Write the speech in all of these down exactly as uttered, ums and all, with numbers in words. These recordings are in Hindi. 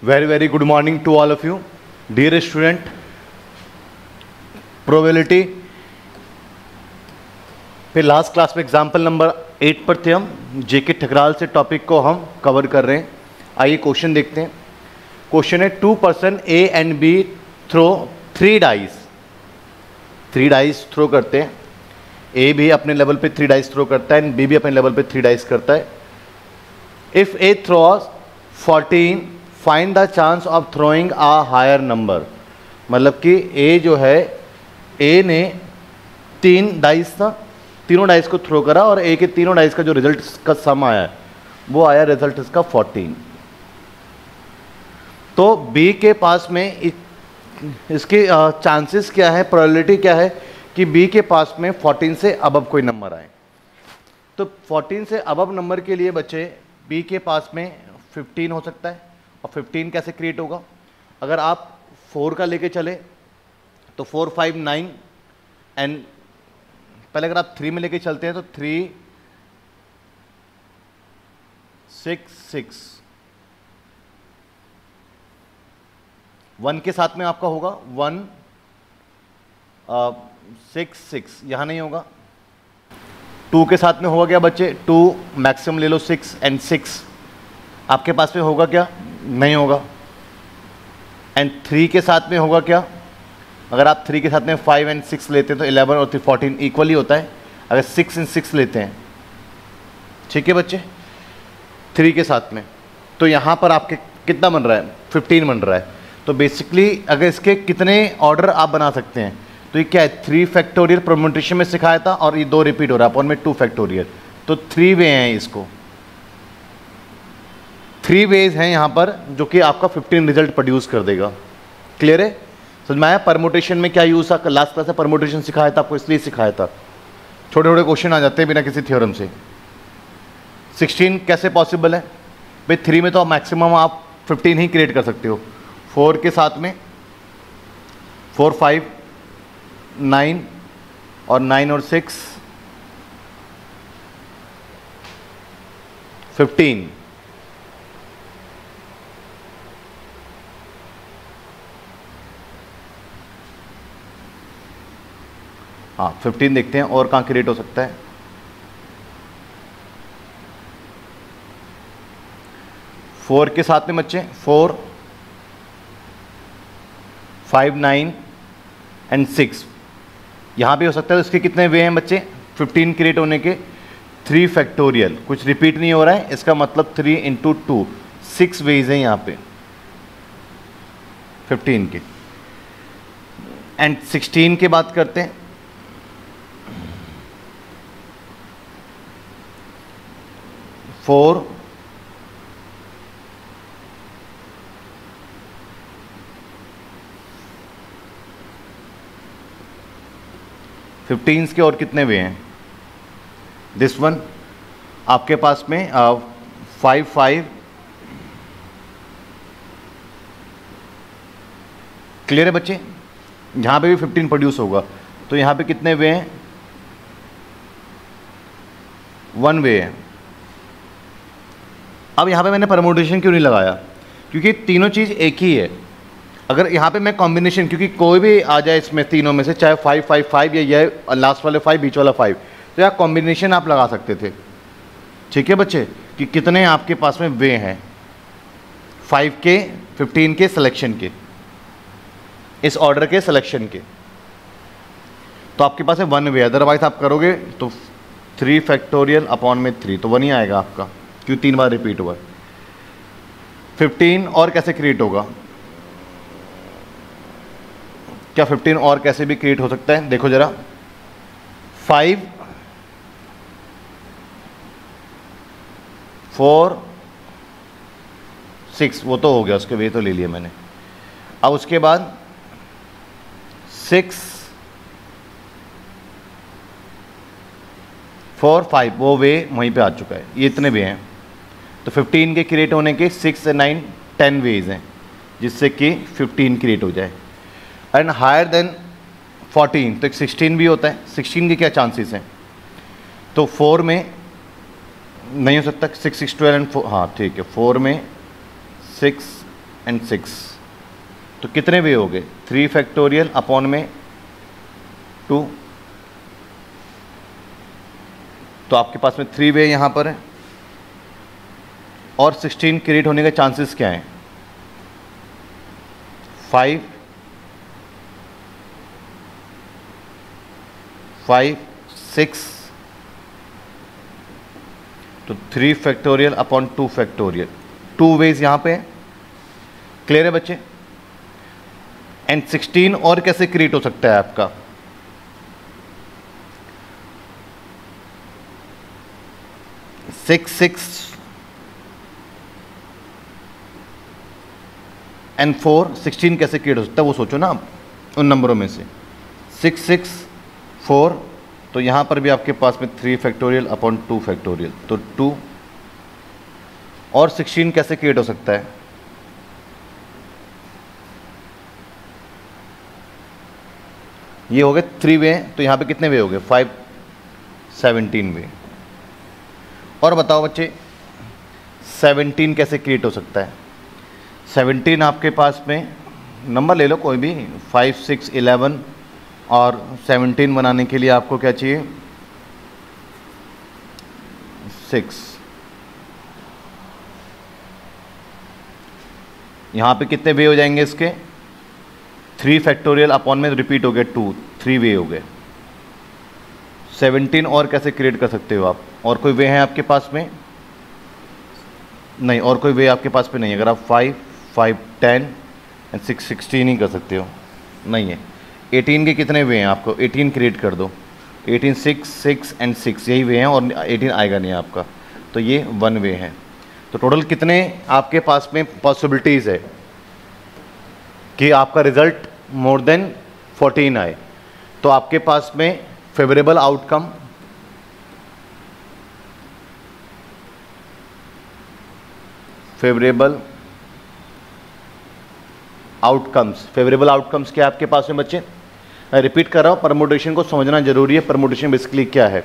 Very very good morning to all of you, dear student. Probability पे लास्ट क्लास में एग्जाम्पल नंबर एट पर थे हम. जेके ठकराल से टॉपिक को हम कवर कर रहे हैं. आइए क्वेश्चन देखते हैं. क्वेश्चन है two person A and B throw three dice three dice throw करते हैं. ए भी अपने लेवल पे थ्री डाइस थ्रो करता है एंड बी भी अपने लेवल पे थ्री डाइस करता है. If A throws fourteen find the chance of throwing a higher number. मतलब कि ए जो है, ए ने तीन डाइस था, तीनों डाइस को थ्रो करा और ए के तीनों डाइस का जो रिजल्ट का सम आया है वो आया रिजल्ट इसका फोर्टीन. तो बी के पास में इसके चांसेस क्या है, प्रोबेबिलिटी क्या है कि बी के पास में फोर्टीन से अबव कोई नंबर आए. तो फोर्टीन से अबव नंबर के लिए बच्चे बी के पास में फिफ्टीन हो सकता है. और फिफ्टीन कैसे क्रिएट होगा, अगर आप फोर का लेके चले तो फोर फाइव नाइन एंड पहले अगर आप थ्री में लेके चलते हैं तो थ्री सिक्स सिक्स वन के साथ में आपका होगा वन सिक्स सिक्स. यहाँ नहीं होगा. टू के साथ में होगा क्या बच्चे, टू मैक्सिमम ले लो सिक्स एंड सिक्स. आपके पास में होगा क्या, नहीं होगा. एंड थ्री के साथ में होगा क्या, अगर आप थ्री के साथ में फाइव एंड सिक्स लेते हैं तो इलेवन और थ्री फोर्टीन इक्वली होता है. अगर सिक्स एंड सिक्स लेते हैं, ठीक है बच्चे, थ्री के साथ में, तो यहाँ पर आपके कितना बन रहा है, फिफ्टीन बन रहा है. तो बेसिकली अगर इसके कितने ऑर्डर आप बना सकते हैं, तो ये क्या है, थ्री फैक्टोरियल परम्यूटेशन में सिखाया था और ये दो रिपीट हो रहा है अपन में टू फैक्टोरियल. तो थ्री वे हैं, इसको थ्री वेज हैं यहाँ पर, जो कि आपका फिफ्टीन रिजल्ट प्रोड्यूस कर देगा. क्लियर है, समझ में आया. परम्यूटेशन में क्या यूज़ था, लास्ट क्लास में परम्यूटेशन सिखाया था आपको, इसलिए सिखाया था. छोटे छोटे क्वेश्चन आ जाते हैं बिना किसी थ्योरम से. सिक्सटीन कैसे पॉसिबल है भाई, थ्री में तो आप मैक्सिमम आप फिफ्टीन ही क्रिएट कर सकते हो. फोर के साथ में फोर फाइव नाइन और नाइन और सिक्स फिफ्टीन. हाँ फिफ्टीन देखते हैं और कहाँ क्रिएट हो सकता है. फोर के साथ में बच्चे four five nine and six यहाँ भी हो सकता है. इसके कितने वे हैं बच्चे, फिफ्टीन क्रिएट होने के. थ्री फैक्टोरियल कुछ रिपीट नहीं हो रहा है, इसका मतलब three into two six ways हैं यहाँ पे फिफ्टीन के. एंड सिक्सटीन की बात करते हैं. फोर फिफ्टीन के और कितने वे हैं, दिस वन आपके पास में फाइव फाइव. क्लियर है बच्चे, यहाँ पे भी फिफ्टीन प्रोड्यूस होगा. तो यहाँ पे कितने वे हैं, वन वे है. अब यहाँ पे मैंने परम्यूटेशन क्यों नहीं लगाया, क्योंकि तीनों चीज़ एक ही है. अगर यहाँ पे मैं कॉम्बिनेशन, क्योंकि कोई भी आ जाए इसमें तीनों में से, चाहे फाइव फाइव फाइव या यह लास्ट वाले फाइव बीच वाला फाइव, तो यहाँ कॉम्बिनेशन आप लगा सकते थे. ठीक है बच्चे, कि कितने आपके पास में वे हैं, फाइव के फिफ्टीन के सिलेक्शन के, इस ऑर्डर के सिलेक्शन के. तो आपके पास है वन वे, अदरवाइज आप करोगे तो थ्री फैक्टोरियल अपॉन में थ्री, तो वन ही आएगा आपका, क्योंकि तीन बार रिपीट हुआ है. फिफ्टीन और कैसे क्रिएट होगा, क्या फिफ्टीन और कैसे भी क्रिएट हो सकता है, देखो जरा. फाइव फोर सिक्स वो तो हो गया, उसके वे तो ले लिए मैंने. अब उसके बाद सिक्स फोर फाइव वो वे वहीं पे आ चुका है. ये इतने वे हैं, तो फिफ्टीन के क्रिएट होने के सिक्स नाइन टेन वेज हैं, जिससे कि फिफ्टीन क्रिएट हो जाए. एंड हायर देन फोर्टीन तो एक सिक्सटीन भी होता है. सिक्सटीन के क्या चांसेस हैं, तो फोर में नहीं हो सकता, six six twelve and four, हाँ ठीक है, फोर में सिक्स एंड सिक्स, तो कितने भी हो गए थ्री फैक्टोरियल अपॉन में टू, तो आपके पास में थ्री वे यहाँ पर है और सिक्सटीन क्रिएट होने के चांसेस क्या हैं, फाइव फाइव सिक्स, तो three factorial upon two factorial, two ways यहाँ पे है। क्लियर है बच्चे? एंड सिक्सटीन और कैसे क्रिएट हो सकता है आपका, six six and four, sixteen कैसे क्रिएट हो सकता है वो सोचो ना आप उन नंबरों में से, सिक्स सिक्स फोर, तो यहाँ पर भी आपके पास में three factorial upon two factorial, तो टू और सिक्सटीन कैसे क्रिएट हो सकता है, ये हो गए थ्री वे, तो यहाँ पे कितने वे हो गए फाइव, सेवनटीन वे। और बताओ बच्चे सेवनटीन कैसे क्रिएट हो सकता है, सेवनटीन आपके पास में नंबर ले लो कोई भी, फाइव सिक्स इलेवन, और सेवनटीन बनाने के लिए आपको क्या चाहिए, सिक्स। यहाँ पे कितने वे हो जाएंगे इसके, थ्री फैक्टोरियल अपॉन में रिपीट हो गए टू, थ्री वे हो गए। सेवनटीन और कैसे क्रिएट कर सकते हो आप, और कोई वे हैं आपके पास में नहीं, और कोई वे आपके पास में नहीं, अगर आप five five ten and six sixteen ही कर सकते हो, नहीं है। एटीन के कितने वे हैं आपको, एटीन क्रिएट कर दो, eighteen six six and six, यही वे हैं और एटीन आएगा नहीं आपका, तो ये वन वे है। तो टोटल कितने आपके पास में पॉसिबिलिटीज़ है कि आपका रिज़ल्ट मोर देन फोर्टीन आए, तो आपके पास में favourable outcome favourable outcomes, favourable outcomes क्या आपके पास में बच्चे, मैं रिपीट कर रहा हूँ, परमुटेशन को समझना जरूरी है, परमुटेशन बेसिकली क्या है।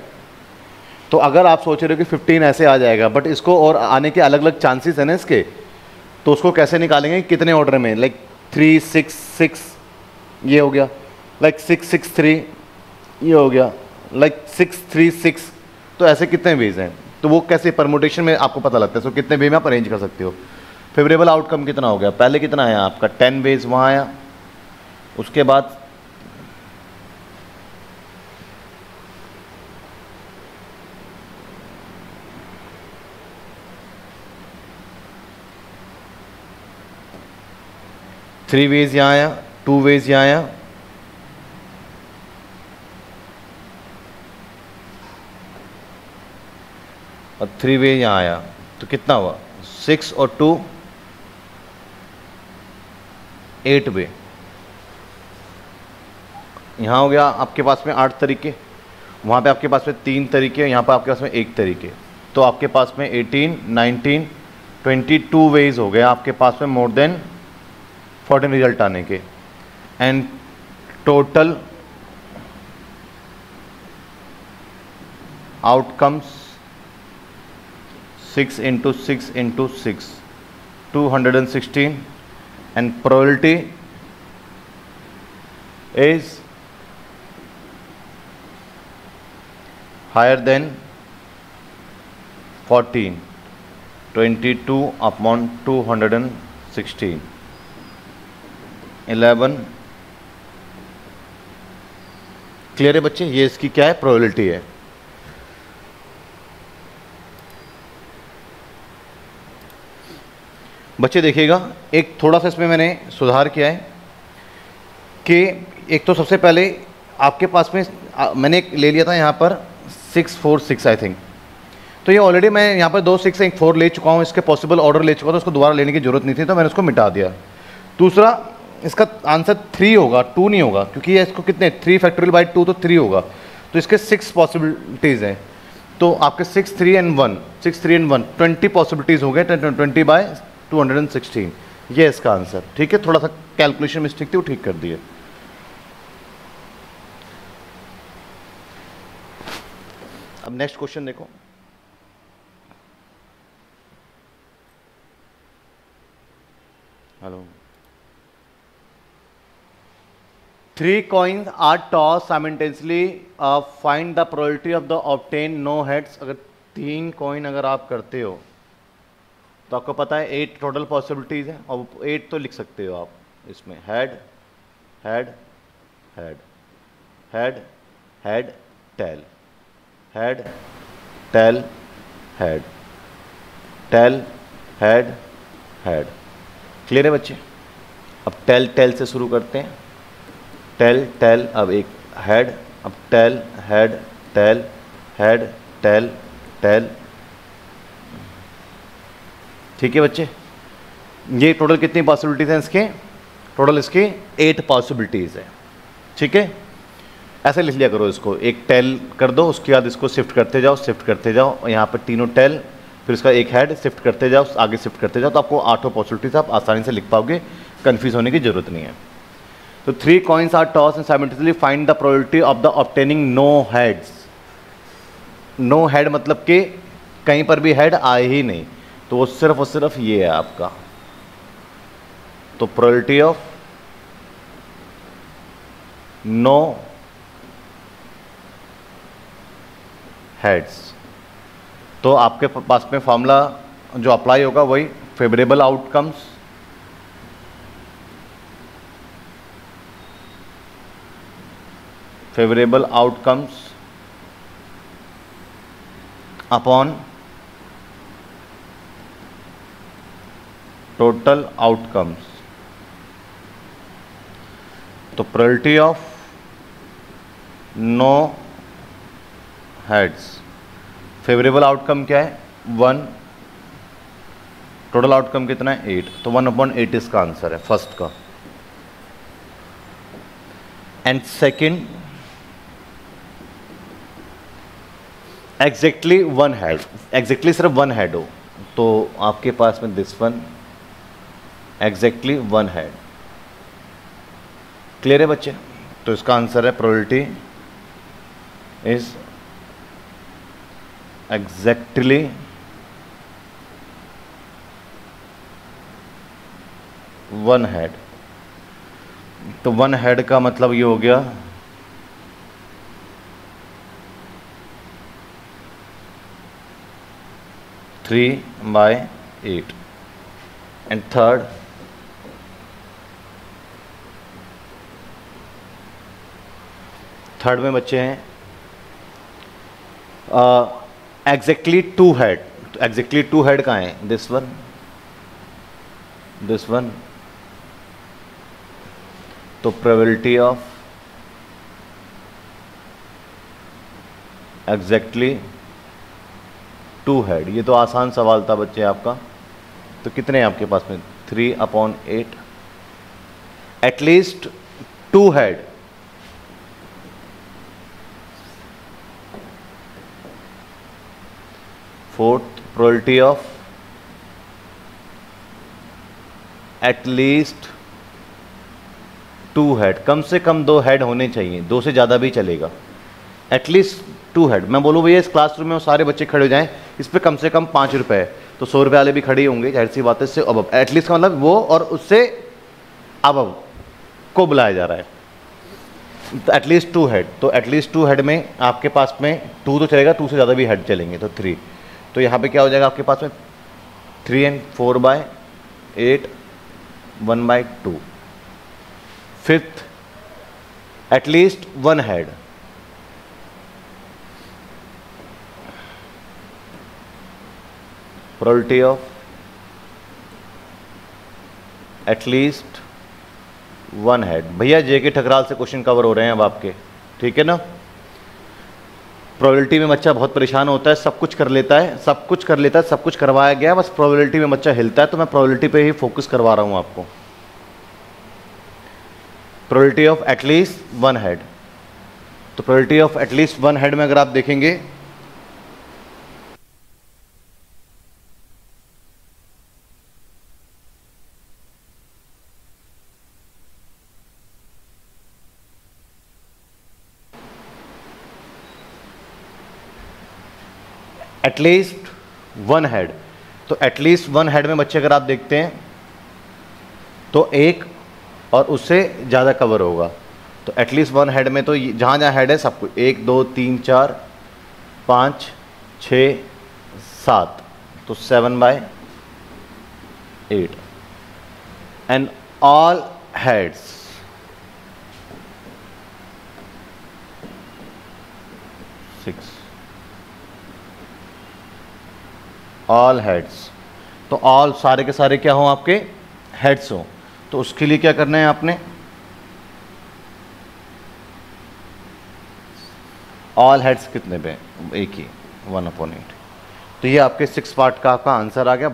तो अगर आप सोच रहे हो कि फिफ्टीन ऐसे आ जाएगा, बट इसको और आने के अलग अलग चांसेस हैं ना इसके, तो उसको कैसे निकालेंगे, कितने ऑर्डर में, लाइक थ्री सिक्स सिक्स ये हो गया, लाइक सिक्स सिक्स थ्री ये हो गया, लाइक सिक्स थ्री सिक्स, तो ऐसे कितने वेज हैं, तो वो कैसे परमुटेशन में आपको पता लगता है, सो so, कितने वे में आप अरेंज कर सकते हो। फेवरेबल आउटकम कितना हो गया, पहले कितना आया आपका टेन वेज वहाँ आया, उसके बाद थ्री वेज यहाँ आया, टू वेज यहाँ आया, और थ्री वे यहाँ आया, तो कितना हुआ सिक्स और टू एट वे, यहाँ हो गया आपके पास में आठ तरीके, वहाँ पे आपके पास में तीन तरीके, यहाँ पे आपके पास में एक तरीके, तो आपके पास में eighteen nineteen twenty two ways हो गए आपके पास में मोर देन फोर्टीन रिजल्ट आने के। And total outcomes six into six into six two hundred and sixteen and probability is higher than fourteen, twenty two upon two hundred and sixteen, eleven. Clear है बच्चे? ये इसकी क्या है, प्रोबेबिलिटी है। बच्चे देखिएगा एक थोड़ा सा इसमें मैंने सुधार किया है कि एक तो सबसे पहले आपके पास में मैंने एक ले लिया था यहाँ पर six four six I think, तो ये ऑलरेडी मैं यहाँ पर दो सिक्स एक फोर ले चुका हूँ, इसके पॉसिबल ऑर्डर ले चुका था, उसको दोबारा लेने की ज़रूरत नहीं थी तो मैंने उसको मिटा दिया। दूसरा इसका आंसर थ्री होगा, टू नहीं होगा, क्योंकि इसको कितने थ्री फैक्टोरियल बाई टू तो थ्री होगा, तो इसके सिक्स पॉसिबिलिटीज़ हैं, तो आपके six three and one, six three and one twenty possibilities हो गए, twenty by two hundred and sixteen, ये इसका आंसर। ठीक है, थोड़ा सा कैलकुलेशन मिस्टेक थी वो ठीक कर दिए। अब नेक्स्ट क्वेश्चन देखो, hello. Three coins are tossed simultaneously. Uh, find the probability of the obtained no heads. अगर तीन coin अगर आप करते हो तो आपको पता है eight total possibilities है और eight तो लिख सकते हो आप इसमें head, head, head, head, head, tail, head, tail, head, tail, head, head. Clear है बच्चे? अब tail tail से शुरू करते हैं. टेल टेल अब एक हेड अब tail head tail head tail tail. ठीक है बच्चे, ये टोटल कितनी पॉसिबिलिटीज हैं इसके? टोटल इसके एट पॉसिबिलिटीज है. ठीक है, ऐसे लिख लिया करो इसको. एक टेल कर दो, उसके बाद इसको शिफ्ट करते जाओ, शिफ्ट करते जाओ, यहाँ पर तीनों टेल, फिर इसका एक हेड, शिफ्ट करते जाओ, आगे शिफ्ट करते जाओ, तो आपको आठों पॉसिबिलिटीज आप आसानी से लिख पाओगे. कन्फ्यूज होने की जरूरत नहीं है. तो three coins are toss and simultaneously find the probability of the obtaining no heads. No head मतलब कि कहीं पर भी हेड आए ही नहीं, तो वो सिर्फ और सिर्फ ये है आपका. तो प्रोबेबिलिटी ऑफ नो हेड्स, तो आपके पास में फॉर्मूला जो अप्लाई होगा वही favourable outcomes favorable outcomes upon total outcomes. तो probability of no heads, favorable outcome क्या है? वन, total outcome कितना है? एट, तो वन upon एट इसका आंसर है फर्स्ट का. And second exactly one head, exactly सिर्फ वन हेड हो तो आपके पास में this one exactly one head. Clear है बच्चे? तो इसका आंसर है probability is exactly one head. तो वन हेड का मतलब ये हो गया three by eight. And third third में बच्चे हैं exactly two head. Exactly two head कहाँ है? This one this one. तो probability of exactly two head, ये तो आसान सवाल था बच्चे आपका. तो कितने हैं आपके पास में? Three upon eight. At least two head, fourth probability of at least two head. कम से कम दो हेड होने चाहिए, दो से ज़्यादा भी चलेगा. एटलीस्ट टू हेड, मैं बोलूँ भैया इस क्लासरूम में सारे बच्चे खड़े हो जाएं, इस पर कम से कम पाँच रुपये तो सौ रुपये वाले भी खड़े होंगे, जाहिर सी बात है. इससे अब एटलीस्ट का मतलब वो और उससे अब अब को बुलाया जा रहा है. तो एटलीस्ट टू हेड, तो एटलीस्ट टू हेड में आपके पास में टू तो चलेगा, टू से ज़्यादा भी हेड चलेंगे तो थ्री. तो यहाँ पर क्या हो जाएगा आपके पास में? Three and four by eight, one by two. Fifth at least one head, probability of at least one head. भैया जेके ठकराल से क्वेश्चन कवर हो रहे हैं अब आपके, ठीक है ना. प्रोबेबिलिटी में बच्चा बहुत परेशान होता है, सब कुछ कर लेता है, सब कुछ कर लेता है, सब कुछ करवाया गया, बस प्रोबेबिलिटी में बच्चा हिलता है. तो मैं प्रोबेबिलिटी पे ही फोकस करवा रहा हूँ आपको. Probability of at least one head, तो probability of at least one head में अगर आप देखेंगे एटलीस्ट वन हेड, तो एटलीस्ट वन हेड में बच्चे अगर आप देखते हैं तो एक और उससे ज़्यादा कवर होगा। तो एटलीस्ट वन हेड में तो जहाँ जहाँ हेड है सब कुछ, एक दो तीन चार पाँच छः सात, तो seven by eight and all heads. Six all heads, तो ऑल सारे के सारे क्या हों आपके हेड्स हों। तो उसके लिए क्या करना है आपने, ऑल हेड्स कितने पे, एक ही, वन अपॉन एट। तो ये आपके सिक्स पार्ट का आपका आंसर आ गया।